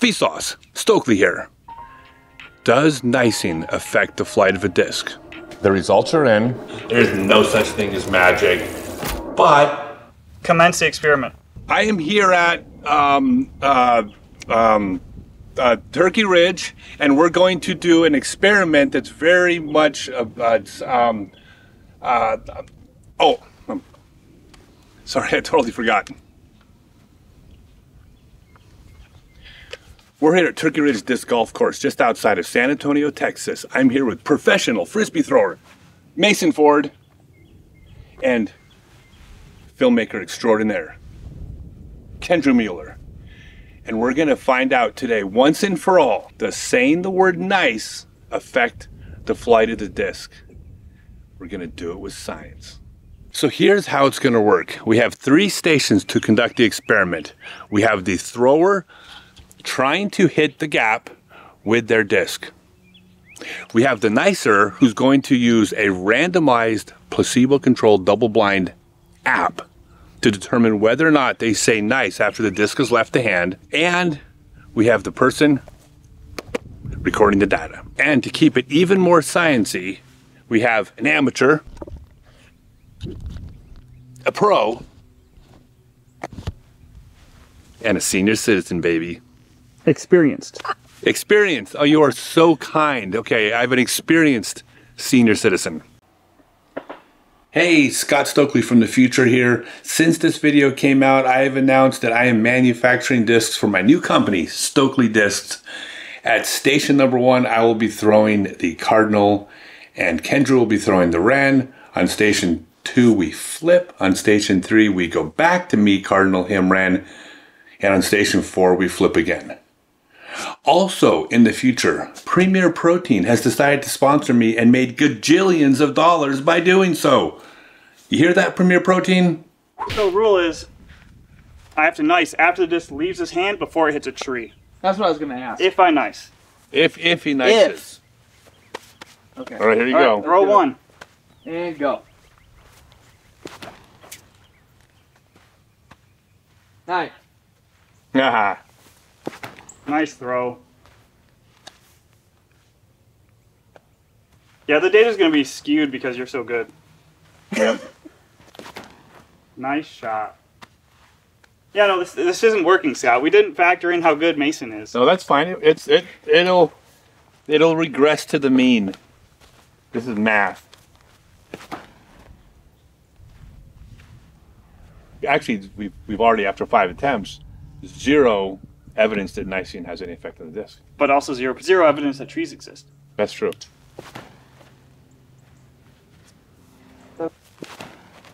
Vsauce, Stokely here. Does nicing affect the flight of a disc? The results are in. There's no such thing as magic, but... Commence the experiment. I am here at Turkey Ridge, and we're going to do an experiment that's very much about... sorry, I totally forgot. We're here at Turkey Ridge Disc Golf Course, just outside of San Antonio, Texas. I'm here with professional frisbee thrower, Mason Ford, and filmmaker extraordinaire, Kendra Mueller. And we're gonna find out today, once and for all, does saying the word nice affect the flight of the disc? We're gonna do it with science. So here's how it's gonna work. We have three stations to conduct the experiment. We have the thrower, trying to hit the gap with their disc. We have the nicer who's going to use a randomized placebo-controlled double-blind app to determine whether or not they say nice after the disc has left the hand, and we have the person recording the data. And to keep it even more science-y, we have an amateur, a pro, and a senior citizen, baby. Experienced. Experienced. Oh, you are so kind. Okay, I have an experienced senior citizen. Hey, Scott Stokely from the future here. Since this video came out, I have announced that I am manufacturing discs for my new company, Stokely Discs. At station number 1, I will be throwing the Cardinal, and Kendra will be throwing the Wren. On station 2, we flip. On station 3, we go back to me, Cardinal, him, Wren. And on station 4, we flip again. Also, in the future, Premier Protein has decided to sponsor me and made gajillions of dollars by doing so. You hear that, Premier Protein? So the rule is, I have to nice after the disc leaves his hand before it hits a tree. That's what I was going to ask. If I nice. If he nices. If. Okay. All right, here you go. Right, throw one. And go. Nice. Haha. Nice throw. Yeah, the data's gonna be skewed because you're so good. Yep. Nice shot. Yeah, no, this isn't working, Scott. We didn't factor in how good Mason is. No, that's fine. It'll regress to the mean. This is math. Actually, we've already, after 5 attempts, 0 evidence that nicene has any effect on the disc. But also zero evidence that trees exist. That's true.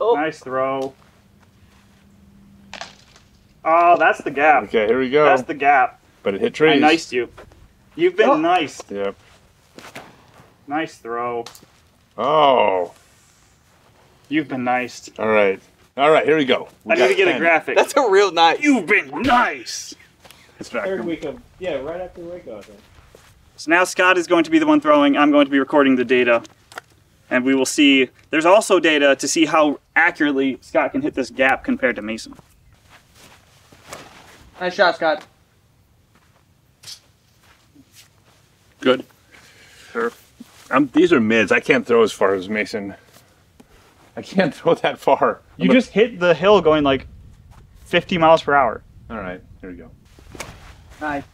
Oh. Nice throw. Oh, that's the gap. Okay, here we go. That's the gap. But it hit trees. I niced you. You've been nice. Yep. Nice throw. Oh. You've been niced. All right. All right, here we go. I need to get a graphic. That's a real nice. You've been nice. It's back. Third week of, yeah, right after Waco, I think. So now Scott is going to be the one throwing. I'm going to be recording the data. And we will see. There's also data to see how accurately Scott can hit this gap compared to Mason. Nice shot, Scott. Good. Sure. These are mids. I can't throw as far as Mason. I can't throw that far. You just hit the hill going like 50 miles per hour. All right, here we go. Nice.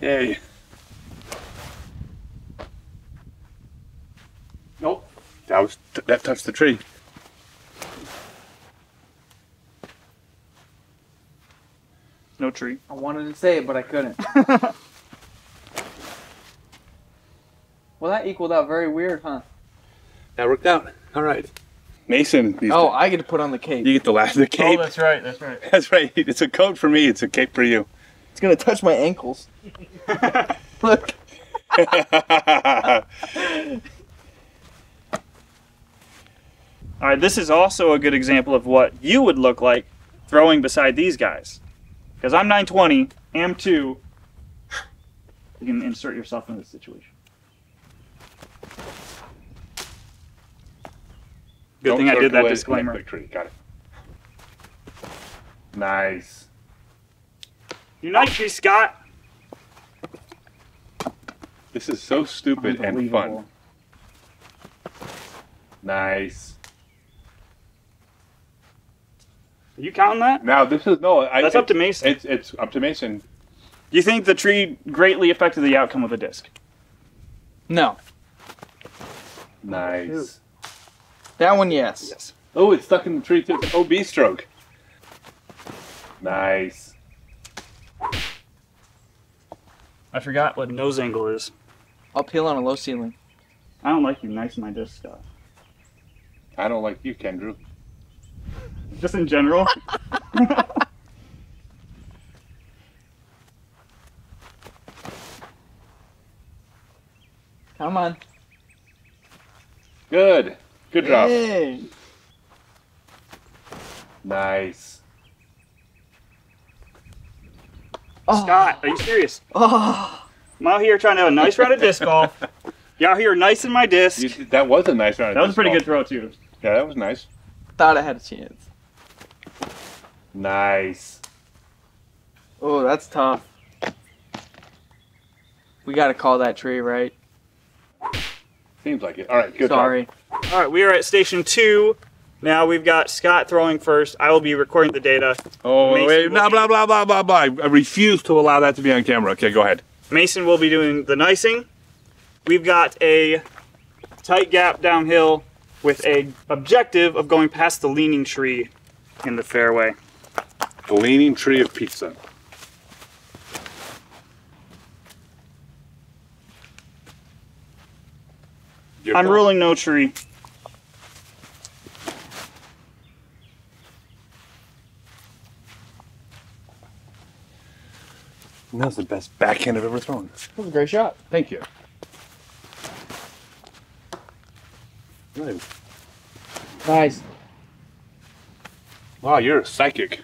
Yay. Nope. That touched the tree. No tree. I wanted to say it, but I couldn't. Well, that equaled out very weird, huh? That worked out. All right. Mason. Oh, I get to put on the cape. You get the last of the cape. Oh, that's right. That's right. That's right. It's a coat for me. It's a cape for you. It's going to touch my ankles. Look. All right. This is also a good example of what you would look like throwing beside these guys. Because I'm 920, am 2. You can insert yourself in this situation. Good thing I did that disclaimer. Got it. Nice. You like me, Scott? This is so stupid and fun. Nice. Are you counting that? Now this is no. That's up to Mason. It's up to Mason. Do you think the tree greatly affected the outcome of the disc? No. Nice. That one, yes. Yes. Oh, it's stuck in the tree too. OB stroke. Nice. I forgot what nose angle is. Uphill on a low ceiling. I don't like you nice in my disc, Scott. I don't like you, Kendra. Just in general. Come on. Good. Good job. Hey. Nice. Oh. Scott, are you serious? Oh. I'm out here trying to have a nice round of disc golf. You're out here nice in my disc. That was a nice round of disc golf. That was a pretty good throw, too. Yeah, that was nice. Thought I had a chance. Nice. Oh, that's tough. We got to call that tree, right? Seems like it. All right, good. Sorry. Talk. All right, we are at station 2. Now we've got Scott throwing first. I will be recording the data. Oh, Mason wait. Blah, blah, blah, blah, blah, blah. I refuse to allow that to be on camera. Okay, go ahead. Mason will be doing the nicing. We've got a tight gap downhill with an objective of going past the leaning tree in the fairway. The leaning tree of pizza. Your I'm ruling no tree. And that was the best backhand I've ever thrown. That was a great shot. Thank you. Nice. Wow, you're a psychic.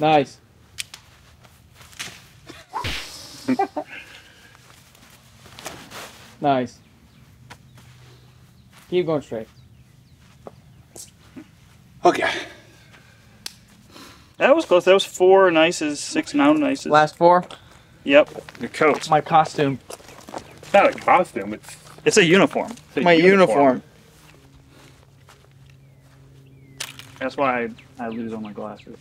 Nice. Nice. Keep going straight. Okay. That was close. That was 4 nices, 6 mountain ices. Last 4? Yep. Your coat. My costume. It's not a costume. It's a uniform. It's a my uniform. That's why I lose all my glasses.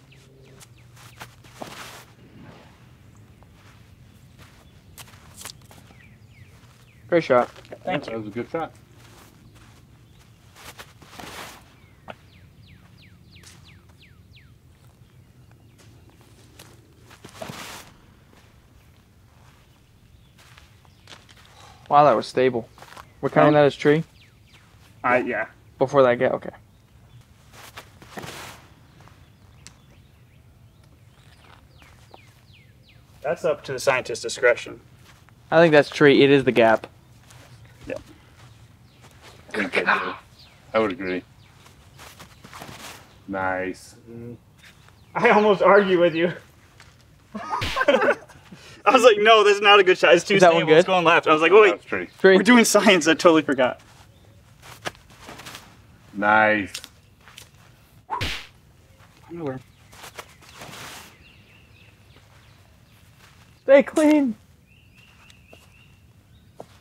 Great shot. Thanks. That was a good shot. Wow, that was stable. We're counting that as tree? Yeah. Before that gap, okay. That's up to the scientist's discretion. I think that's tree. It is the gap. Yeah. I would agree. Nice. I almost argue with you. I was like, no, that's not a good shot. It's too stable. It's going left. I was like, oh, wait, tree. We're doing science. I totally forgot. Nice. Underwear. Stay clean.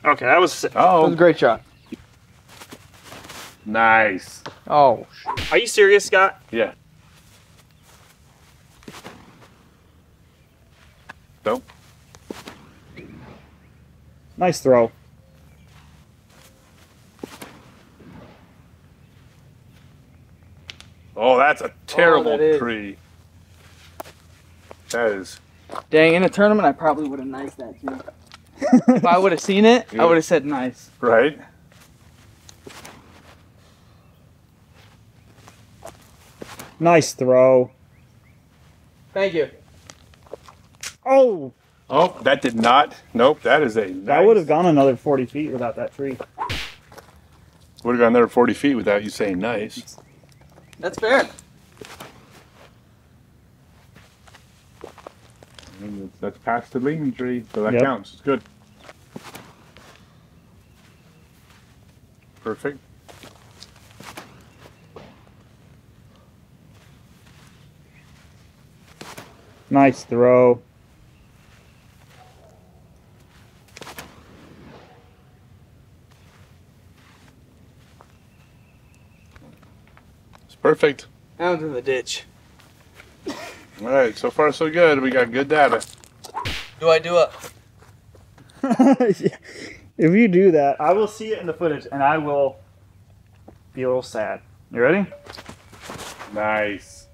Okay, that was sick. Oh, that was a great shot. Nice. Oh, are you serious, Scott? Yeah. Nope. Nice throw. Oh, that's a terrible tree. That is. Dang, in a tournament, I probably would have niced that too. If I would have seen it, yeah. I would have said nice. Right? Nice throw. Thank you. Oh! Oh, that did not. Nope, that is a nice. That would have gone another 40 feet without that tree. Would have gone another 40 feet without you saying nice. That's fair. That's past the leaning tree, so that counts. It's good. Perfect. Nice throw. It's perfect. Now it's in the ditch. All right, so far so good. We got good data. Do I do it? If you do that, I will see it in the footage, and I will be a little sad. You ready? Nice.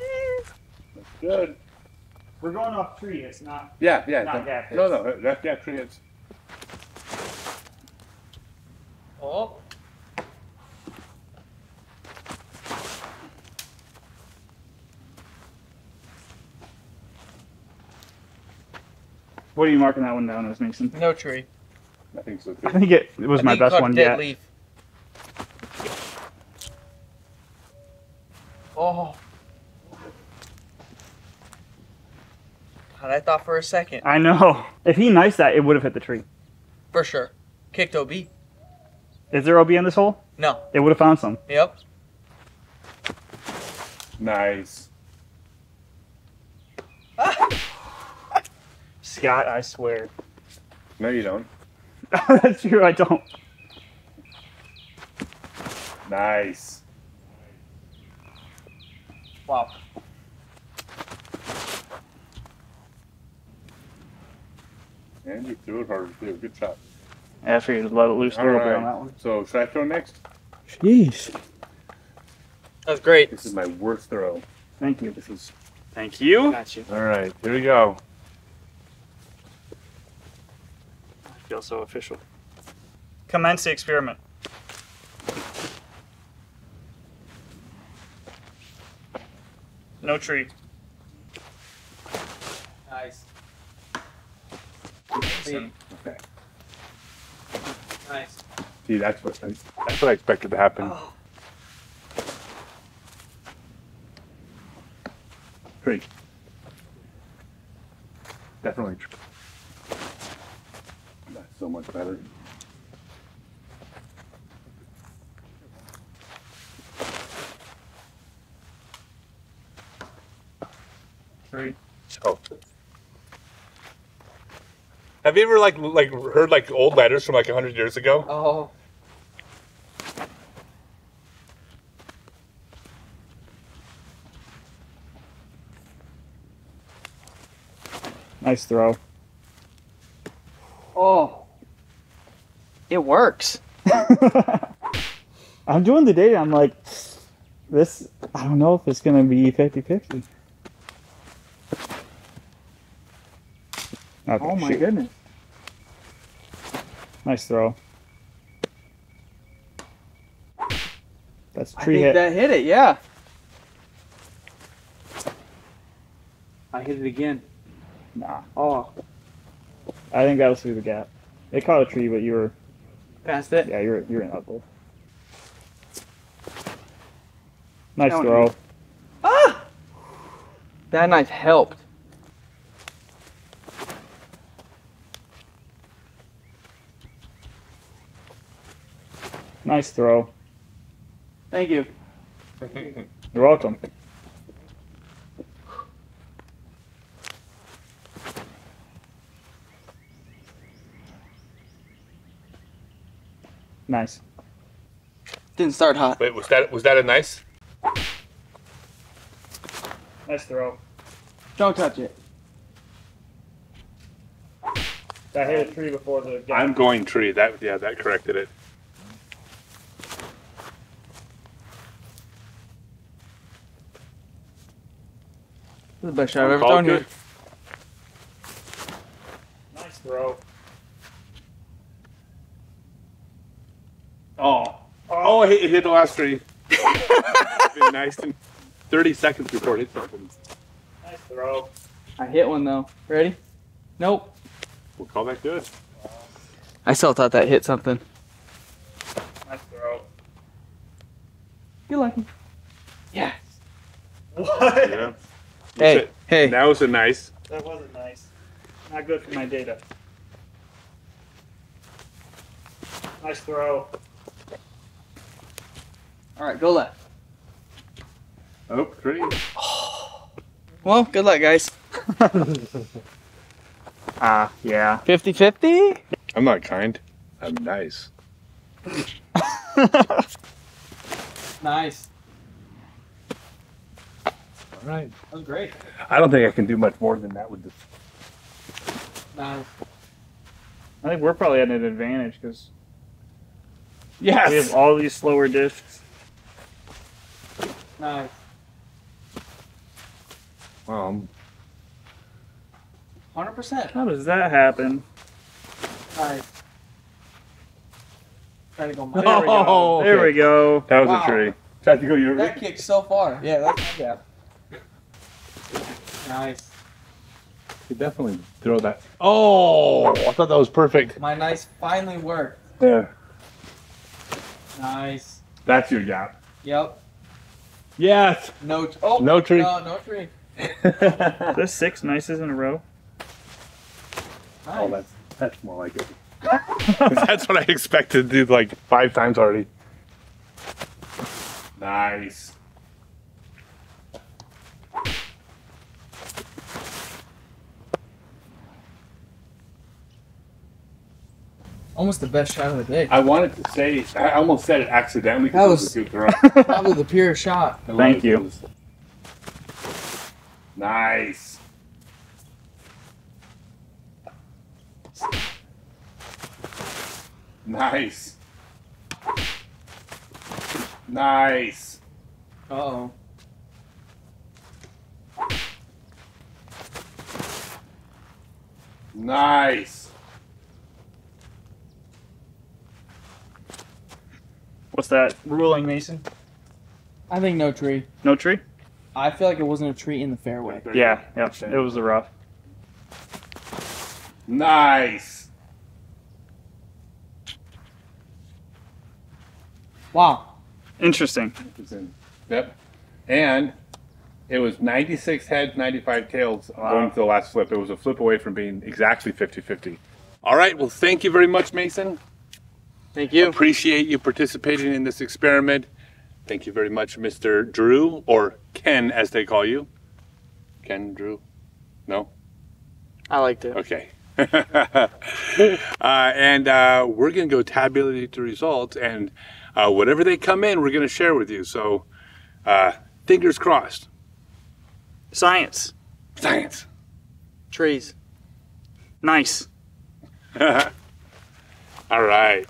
That's good. We're going off tree. It's not. Yeah, yeah. Not gap hits. No, no. That's gap tree hits. Oh. What are you marking that one down as, Mason? No tree. I think so too. I think it was my best one yet. Leaf. Oh. God, I thought for a second. I know. If he knifes that, it would have hit the tree. For sure. Kicked OB. Is there OB in this hole? No. It would have found some. Yep. Nice. Scott, I swear. No, you don't. That's true, I don't. Nice. Wow. And you threw it hard, too. Good shot. I figured to let it loose a little bit on that one. So, should I throw next? Jeez. That's great. This is my worst throw. Thank you. This is. Thank you. Got you. All right, here we go. Feel so official. Commence the experiment. No tree. Nice. See. Okay. Nice. See, that's what I expected to happen. Oh. Tree. Definitely tree. So much better. Right. Oh. Have you ever like heard like old letters from like 100 years ago? Oh. Nice throw. Oh. It works. I'm doing the data. I'm like, this, I don't know if it's going to be 50-50. Okay, oh, my shoot. Goodness. Nice throw. That's tree hit. I think that hit it, yeah. I hit it again. Nah. Oh. I think that was through the gap. It caught a tree, but you were... Past it? Yeah, you're in outfield. Nice throw. Ah! That knife helped. Nice throw. Thank you. You're welcome. Nice. Didn't start hot. Wait, was that a nice? Nice throw. Don't touch it. I hit a tree before the gap. I'm going tree. That yeah, that corrected it. This is the best shot I've ever thrown here. Nice throw. Oh. Oh, it hit the last tree. It's been nice and 30 seconds before it hit something. Nice throw. I hit one though. Ready? Nope. We'll call that good. I still thought that hit something. Nice throw. You're lucky. Yes. What? Yeah. Hey, hey. That was a nice. That wasn't nice. Not good for my data. Nice throw. All right, go left. Oh, tree. Oh. Well, good luck, guys. Yeah. 50-50? I'm not kind. I'm nice. Nice. All right. That was great. I don't think I can do much more than that with this. Nice. I think we're probably at an advantage because we have all these slower discs. Nice. Wow. 100%. How does that happen? Nice. To go my oh, there we go. Okay. There we go. That was a tree. Tried to go your that kick so far. Yeah, that's not bad. Nice. You definitely throw that. Oh, I thought that was perfect. My nice finally worked. Yeah. Nice. That's your gap. Yep. Yes. No. Oh, no tree. No, no tree. That's 6 nices in a row. Nice. Oh, that's more like it. That's what I expected, dude, like 5 times already. Nice. Almost the best shot of the day. I wanted to say, I almost said it accidentally because it was a good throw. Probably the pure shot. Thank you. Nice. Nice. Nice. Uh-oh. Nice. What's that ruling, Mason? I think no tree. No tree? I feel like it wasn't a tree in the fairway. Yeah, yeah. It was a rough. Nice. Wow. Interesting. Yep. And it was 96 heads, 95 tails going to the last flip. It was a flip away from being exactly 50-50. All right. Well, thank you very much, Mason. Thank you. Appreciate you participating in this experiment. Thank you very much, Mr. Drew, or Ken, as they call you. Ken, Drew? No? I liked it. Okay. And we're going to go tabulate the results, and whatever they come in, we're going to share with you. So, fingers crossed. Science. Science. Trees. Nice. All right.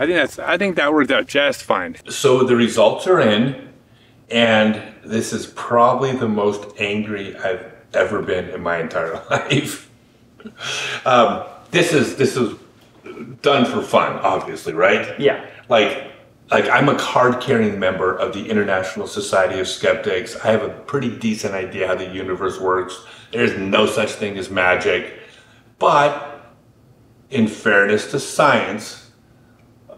I think that worked out just fine. So the results are in, and this is probably the most angry I've ever been in my entire life. This is done for fun, obviously, right? Yeah. Like I'm a card-carrying member of the International Society of Skeptics. I have a pretty decent idea how the universe works. There's no such thing as magic. But in fairness to science,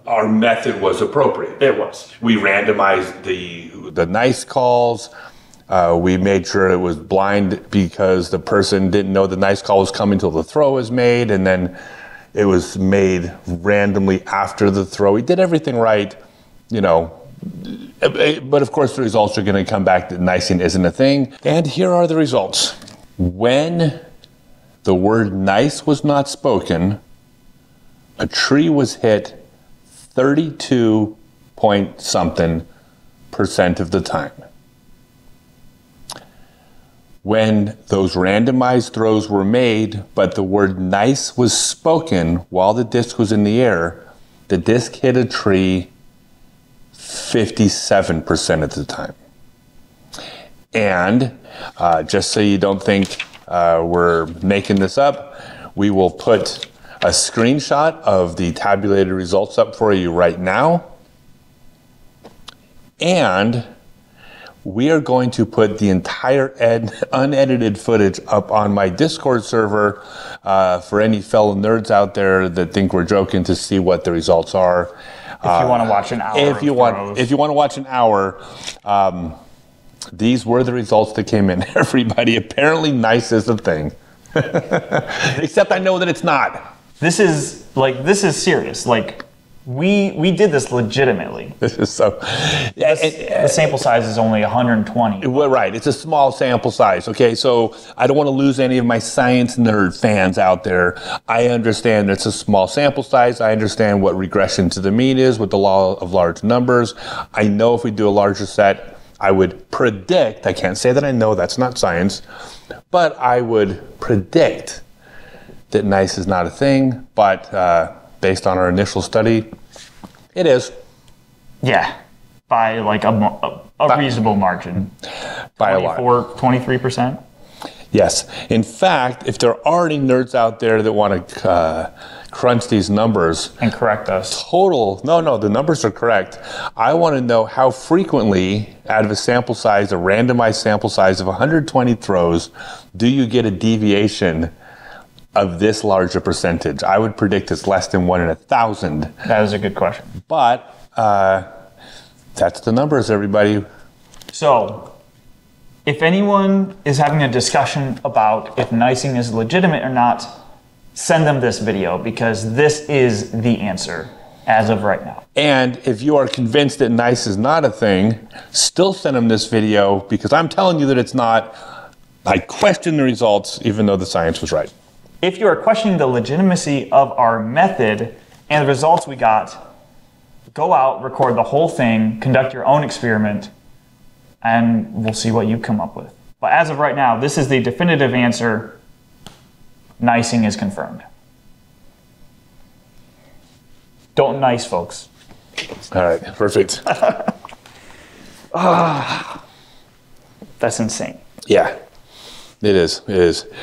our method was appropriate. It was. We randomized the nice calls. We made sure it was blind because the person didn't know the nice call was coming until the throw was made, and then it was made randomly after the throw. We did everything right, you know, but of course the results are going to come back that nicing isn't a thing. And here are the results. When the word nice was not spoken, a tree was hit 32-point-something% of the time. When those randomized throws were made, but the word nice was spoken while the disc was in the air, the disc hit a tree 57% of the time. And just so you don't think we're making this up, we will put a screenshot of the tabulated results up for you right now. And we are going to put the entire unedited footage up on my Discord server for any fellow nerds out there that think we're joking to see what the results are. If you want to watch an hour. If you want to watch an hour, these were the results that came in. Everybody, apparently nice is a thing. Except I know that it's not. This is serious. Like We did this legitimately. This is so. The sample size is only 120. Well, right, it's a small sample size. Okay, so I don't want to lose any of my science nerd fans out there. I understand it's a small sample size. I understand what regression to the mean is with the law of large numbers. I know if we do a larger set, I would predict. I can't say that I know, that's not science, but I would predict that nice is not a thing, but. Based on our initial study, it is. Yeah, by like a reasonable margin. By a lot. 23%? Yes. In fact, if there are already nerds out there that want to crunch these numbers. And correct us. Total, no, the numbers are correct. I want to know how frequently out of a sample size, a randomized sample size of 120 throws, do you get a deviation of this larger percentage? I would predict it's less than 1 in 1,000. That is a good question. But that's the numbers, everybody. So if anyone is having a discussion about if nicing is legitimate or not, send them this video, because this is the answer as of right now. And if you are convinced that nice is not a thing, still send them this video, because I'm telling you that it's not. I question the results, even though the science was right. If you are questioning the legitimacy of our method and the results we got, go out, record the whole thing, conduct your own experiment, and we'll see what you come up with. But as of right now, this is the definitive answer. Nicing is confirmed. Don't nice, folks. All right, perfect. That's insane. Yeah, it is.